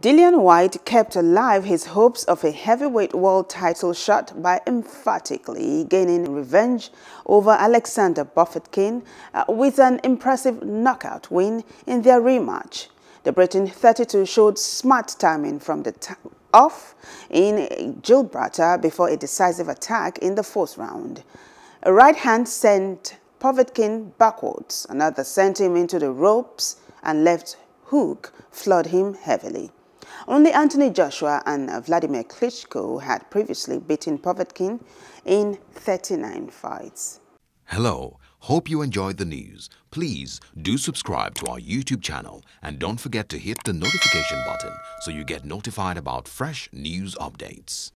Dillian Whyte kept alive his hopes of a heavyweight world title shot by emphatically gaining revenge over Alexander Povetkin with an impressive knockout win in their rematch. The Briton 32 showed smart timing from the off in Gibraltar before a decisive attack in the fourth round. A right hand sent Povetkin backwards, another sent him into the ropes, and left hook floored him heavily. Only Anthony Joshua and Vladimir Klitschko had previously beaten Povetkin in 39 fights. Hello, hope you enjoyed the news. Please do subscribe to our YouTube channel and don't forget to hit the notification button so you get notified about fresh news updates.